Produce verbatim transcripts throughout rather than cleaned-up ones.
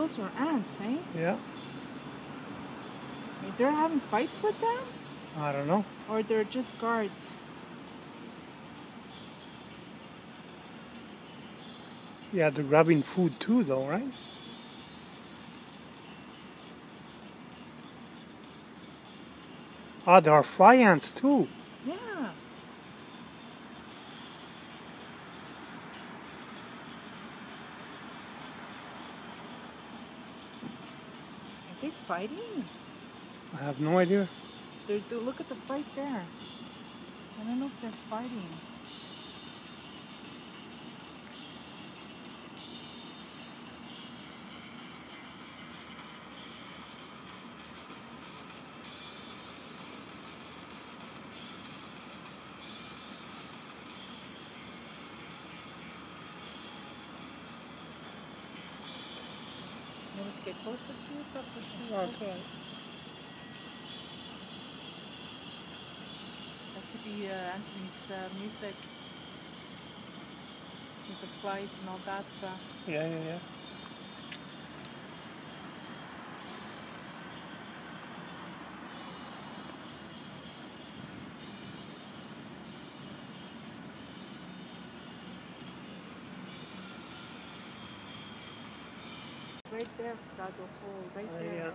Those are ants, eh? Yeah. Wait, they're having fights with them? I don't know. Or they're just guards? Yeah, they're grabbing food too though, right? Ah, there are fly ants too. Yeah. Are they fighting? I have no idea. They're, they're, look at the fight there. I don't know if they're fighting. You want to get closer to you? Stop pushing. No, it's all right. That could be uh, Anthony's uh, music. With the flies and all that. Uh. Yeah, yeah, yeah. Right there, Frado Hole, right uh, there. Yeah.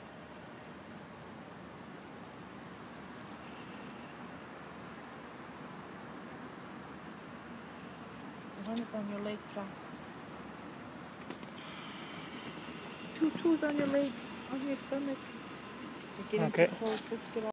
The one is on your leg, Fra. Two two's on your leg, on your stomach. You're getting okay. Too close, let's get out.